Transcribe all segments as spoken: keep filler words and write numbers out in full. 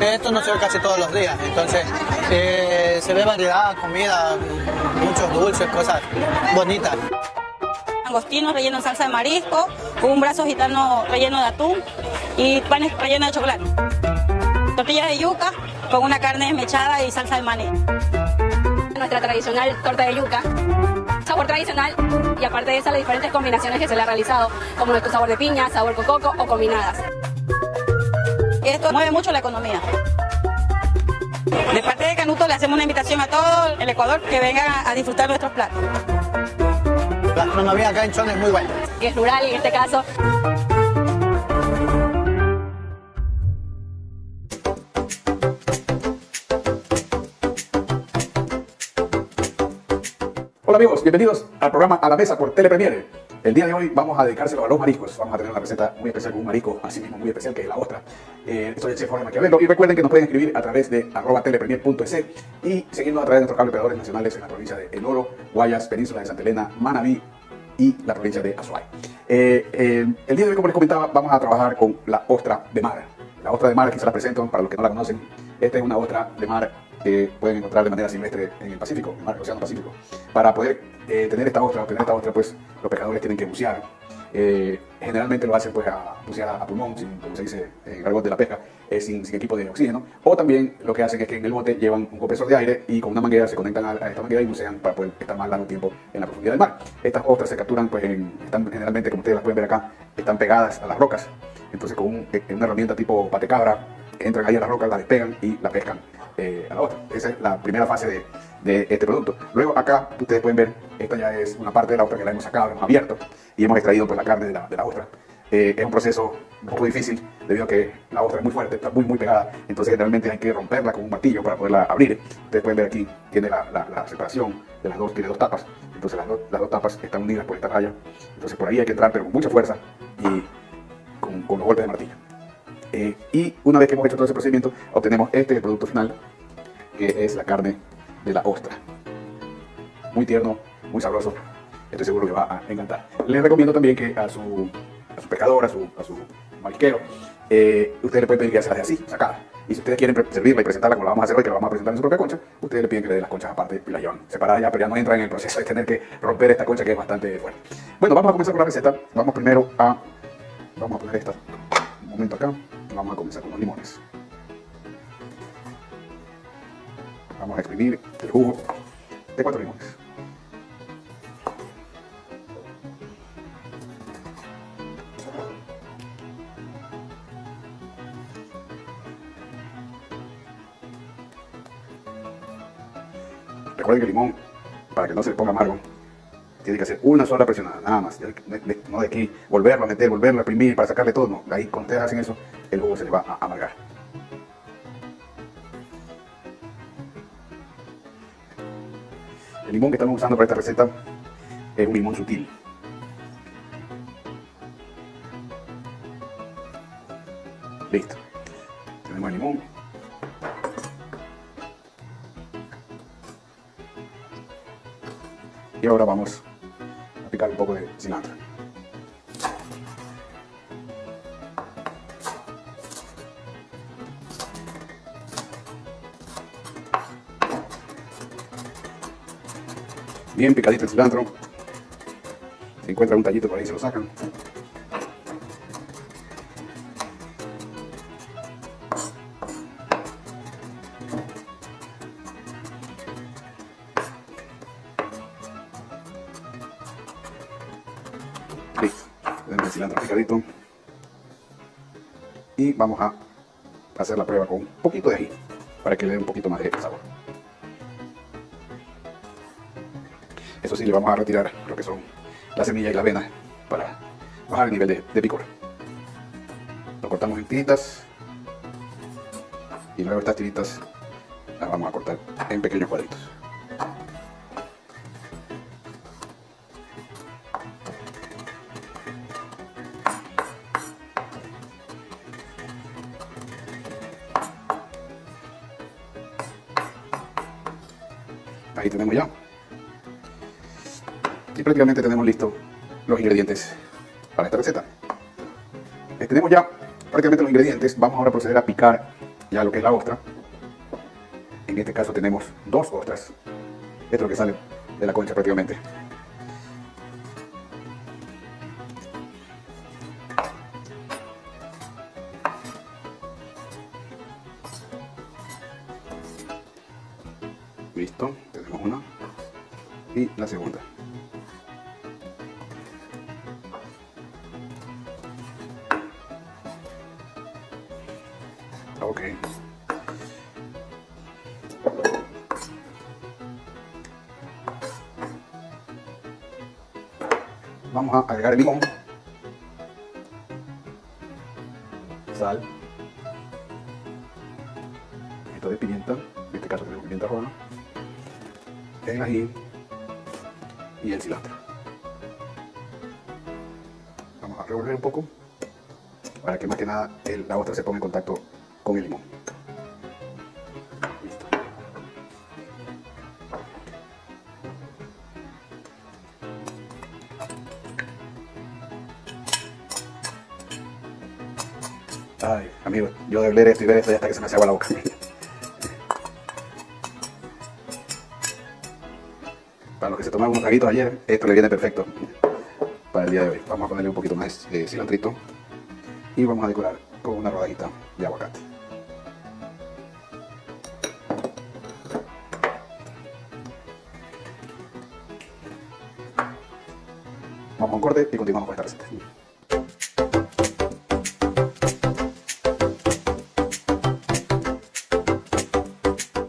Esto no se ve casi todos los días, entonces eh, se ve variedad, comida, muchos dulces, cosas bonitas. Angostinos rellenos de salsa de marisco, un brazo gitano relleno de atún y panes rellenos de chocolate. Tortillas de yuca con una carne desmechada y salsa de maní. Nuestra tradicional torta de yuca, sabor tradicional y aparte de esas las diferentes combinaciones que se le ha realizado, como nuestro sabor de piña, sabor con coco o combinadas. Esto mueve mucho la economía. De parte de Canuto le hacemos una invitación a todo el Ecuador que venga a disfrutar nuestros platos. La gastronomía acá en Chone es muy buena. Y es rural en este caso. Hola amigos, bienvenidos al programa A la Mesa por Telepremiere. El día de hoy vamos a dedicárselo a los mariscos. Vamos a tener una receta muy especial con un marisco, así mismo muy especial que es la ostra. Eh, soy el Chef Jorge Maquiavelo y recuerden que nos pueden escribir a través de arroba telepremier punto es y seguirnos a través de nuestros cable operadores nacionales en la provincia de El Oro, Guayas, península de Santa Elena, Manabí y la provincia de Azuay. Eh, eh, el día de hoy, como les comentaba, vamos a trabajar con la ostra de mar. La ostra de mar, aquí se la presento para los que no la conocen. Esta es una ostra de mar que pueden encontrar de manera silvestre en el Pacífico, en el Océano Pacífico. Para poder eh, tener esta ostra, obtener esta ostra, pues los pescadores tienen que bucear. Eh, generalmente lo hacen pues a bucear a pulmón, sin, como se dice en el argot de la pesca, eh, sin, sin equipo de oxígeno. O también lo que hacen es que en el bote llevan un compresor de aire y con una manguera se conectan a, a esta manguera y bucean para poder estar más largo tiempo en la profundidad del mar. Estas ostras se capturan, pues en, están generalmente, como ustedes las pueden ver acá, están pegadas a las rocas. Entonces con un, una herramienta tipo patecabra, entran ahí a las rocas, la despegan y la pescan eh, a la otra. Esa es la primera fase de, de este producto. Luego acá ustedes pueden ver, esta ya es una parte de la ostra que la hemos sacado, la hemos abierto y hemos extraído pues, la carne de la, de la ostra. Eh, es un proceso un poco difícil debido a que la ostra es muy fuerte, está muy muy pegada, entonces generalmente hay que romperla con un martillo para poderla abrir. Ustedes pueden ver aquí, tiene la, la, la separación de las dos, tiene dos tapas, entonces las, do, las dos tapas están unidas por esta raya, entonces por ahí hay que entrar pero con mucha fuerza y con, con los golpes de martillo. Eh, y una vez que hemos hecho todo ese procedimiento, obtenemos este producto final, que es la carne de la ostra. Muy tierno, muy sabroso, estoy seguro que va a encantar. Les recomiendo también que a su, a su pescador, a su, a su marisquero, eh, ustedes le pueden pedir que se las dé así, sacada. Y si ustedes quieren servirla y presentarla como la vamos a hacer hoy, que la vamos a presentar en su propia concha, ustedes le piden que le den las conchas aparte y la llevan separadas ya, pero ya no entran en el proceso de tener que romper esta concha que es bastante fuerte. Bueno, vamos a comenzar con la receta. Vamos primero a... vamos a poner esta un momento acá. Vamos a comenzar con los limones. Vamos a exprimir el jugo de cuatro limones. Recuerden que el limón, para que no se le ponga amargo, tiene que hacer una sola presionada, nada más. No de aquí volverlo a meter, volverlo a exprimir para sacarle todo, no. Ahí cuando ustedes hacen eso, el jugo se les va a amargar. El limón que estamos usando para esta receta es un limón sutil. Listo. Tenemos el limón. Y ahora vamos a picar un poco de cilantro. Bien picadito el cilantro. Se encuentra un tallito por ahí, se lo sacan. Listo. Tenemos el cilantro picadito. Y vamos a hacer la prueba con un poquito de ají para que le dé un poquito más de sabor. Eso sí, le vamos a retirar lo que son la semilla y la avena para bajar el nivel de, de picor. Lo cortamos en tiritas y luego estas tiritas las vamos a cortar en pequeños cuadritos. Ahí tenemos ya. Y prácticamente tenemos listos los ingredientes para esta receta. Tenemos ya prácticamente los ingredientes. Vamos ahora a proceder a picar ya lo que es la ostra. En este caso tenemos dos ostras. Esto es lo que sale de la concha prácticamente. Listo, tenemos una y la segunda. Ok. Vamos a agregar el limón, sal, un poquito de pimienta, en este caso tenemos pimienta roja, el ají y el cilantro. Vamos a revolver un poco para que más que nada la ostra se ponga en contacto con el limón. Listo. Ay, amigos, yo de leer esto y ver esto ya hasta que se me hace agua la boca. Para los que se tomaron unos traguitos ayer, esto le viene perfecto para el día de hoy. Vamos a ponerle un poquito más de cilantrito y vamos a decorar con una rodajita de aguacate. Vamos a un corte y continuamos con esta receta.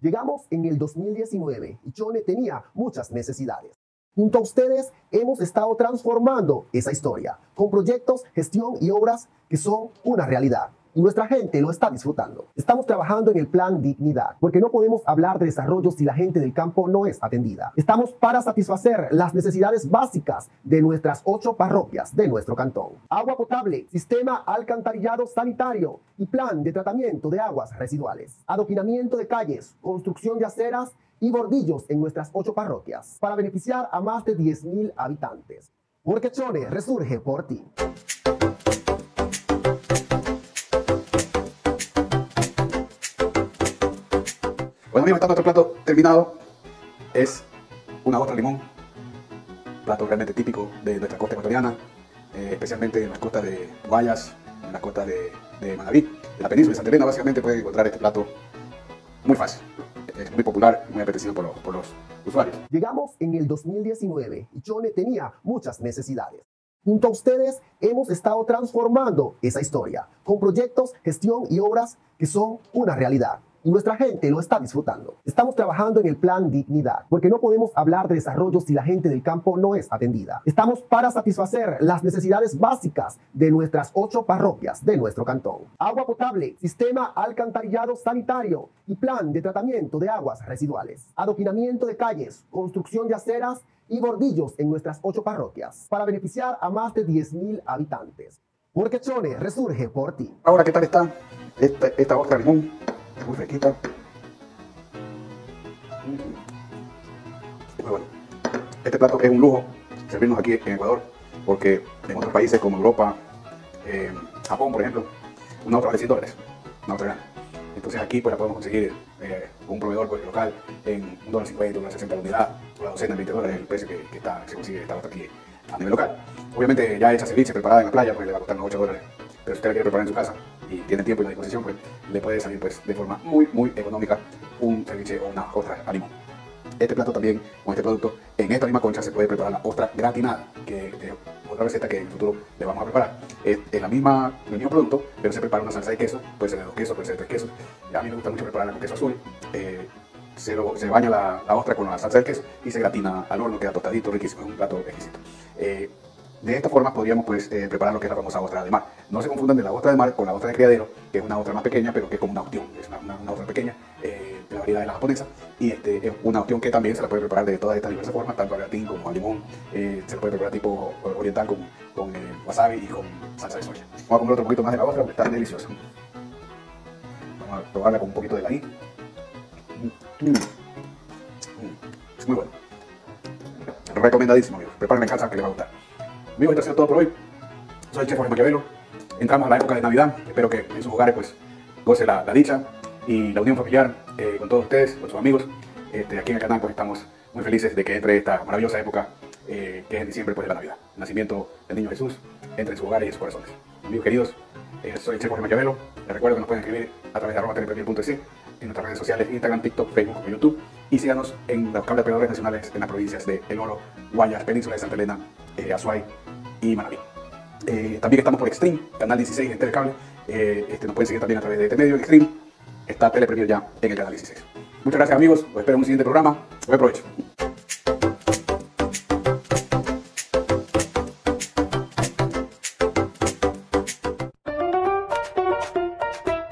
Llegamos en el dos mil diecinueve y Chone tenía muchas necesidades. Junto a ustedes hemos estado transformando esa historia con proyectos, gestión y obras que son una realidad. Y nuestra gente lo está disfrutando. Estamos trabajando en el plan Dignidad, porque no podemos hablar de desarrollo si la gente del campo no es atendida. Estamos para satisfacer las necesidades básicas de nuestras ocho parroquias de nuestro cantón. Agua potable, sistema alcantarillado sanitario y plan de tratamiento de aguas residuales. Adoquinamiento de calles, construcción de aceras y bordillos en nuestras ocho parroquias, para beneficiar a más de diez mil habitantes. Porque Chone resurge por ti. Bueno amigos, está nuestro plato terminado. Es una ostra de limón, plato realmente típico de nuestra costa ecuatoriana, eh, especialmente en las costas de Guayas, en las costas de, de Manabí, de la península de Santa Elena. Básicamente pueden encontrar este plato muy fácil, es muy popular, muy apetecido por los, por los usuarios. Llegamos en el dos mil diecinueve y Chone tenía muchas necesidades. Junto a ustedes hemos estado transformando esa historia con proyectos, gestión y obras que son una realidad. Y nuestra gente lo está disfrutando. Estamos trabajando en el plan Dignidad, porque no podemos hablar de desarrollo si la gente del campo no es atendida. Estamos para satisfacer las necesidades básicas de nuestras ocho parroquias de nuestro cantón. Agua potable, sistema alcantarillado sanitario y plan de tratamiento de aguas residuales. Adoquinamiento de calles, construcción de aceras y bordillos en nuestras ocho parroquias, para beneficiar a más de diez mil habitantes. Porque Chone resurge por ti. Ahora, ¿qué tal está esta, esta otra limón? Muy fresquita. Muy bueno. Este plato es un lujo servirnos aquí en Ecuador, porque en otros países como Europa, eh, Japón, por ejemplo, una otra vale cien dólares, una otra grande. Entonces aquí pues la podemos conseguir eh, un proveedor pues, local en un dólar cincuenta, un dólar sesenta la unidad, o la docena, veinte dólares, el precio que, que, está, que se consigue esta otra aquí a nivel local. Obviamente ya hecha, ceviche, preparada en la playa, pues le va a costar unos ocho dólares. Pero si usted la quiere preparar en su casa y tiene tiempo y la disposición, pues le puede salir pues, de forma muy, muy económica un ceviche o una ostra a limón. Este plato también, con este producto, en esta misma concha se puede preparar la ostra gratinada, que es otra receta que en el futuro le vamos a preparar. Es, es la misma, el mismo producto, pero se prepara una salsa de queso, puede ser de dos quesos, puede ser de tres quesos. A mí me gusta mucho prepararla con queso azul. Eh, Se, lo, se baña la, la ostra con la salsa del queso y se gratina al horno, queda tostadito, riquísimo, es un plato exquisito. Eh, de esta forma podríamos pues, eh, preparar lo que es la famosa ostra de mar. No se confundan de la ostra de mar con la ostra de criadero, que es una ostra más pequeña, pero que es como una ostión, es una, una, una ostra pequeña, eh, de la variedad de la japonesa, y este, es una ostión que también se la puede preparar de todas estas diversas formas, tanto a gratín como a limón, eh, se la puede preparar tipo oriental con, con eh, wasabi y con salsa de soya. Vamos a comer otro poquito más de la ostra, porque está deliciosa. Vamos a probarla con un poquito de ají. Mm. Mm. Es muy bueno. Recomendadísimo, amigos. Prepárenme en casa que les va a gustar. Amigos, esto ha sido todo por hoy. Soy el Chef Jorge Maquiavelo. Entramos a la época de Navidad. Espero que en sus hogares pues goce la, la dicha. y la unión familiar eh, con todos ustedes, con sus amigos. Este, aquí en el canal pues estamos muy felices de que entre esta maravillosa época eh, que es en diciembre, pues de la Navidad, el nacimiento del niño Jesús, entre en sus hogares y en sus corazones. Amigos queridos, eh, soy Chef Jorge Maquiavelo. Les recuerdo que nos pueden escribir a través de arroba telepremiere punto es, en nuestras redes sociales, Instagram, TikTok, Facebook o YouTube, y síganos en los cables de operadores nacionales en las provincias de El Oro, Guayas, Península de Santa Elena, eh, Azuay y Manabí. Eh, también estamos por Extreme, canal dieciséis en Telecable. Eh, este, nos pueden seguir también a través de este medio Extreme. Está Telepremiere ya en el canal dieciséis. Muchas gracias, amigos. Os espero en un siguiente programa. Buen provecho.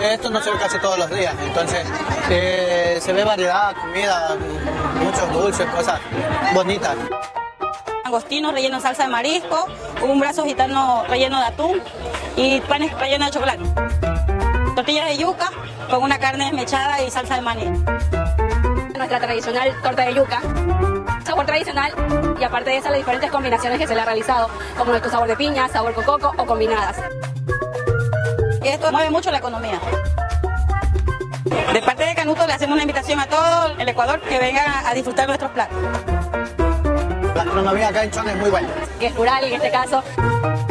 Esto no se ve casi todos los días, entonces eh, se ve variedad, comida, muchos dulces, cosas bonitas. Agostinos relleno de salsa de marisco, un brazo gitano relleno de atún y panes rellenos de chocolate. Tortillas de yuca con una carne desmechada y salsa de maní. Nuestra tradicional torta de yuca, sabor tradicional y aparte de esas las diferentes combinaciones que se le ha realizado, como nuestro sabor de piña, sabor con coco o combinadas. Esto mueve mucho la economía. De parte de Canuto le hacemos una invitación a todo el Ecuador que venga a disfrutar nuestros platos. La gastronomía acá en Chone es muy buena. Que es rural en este caso.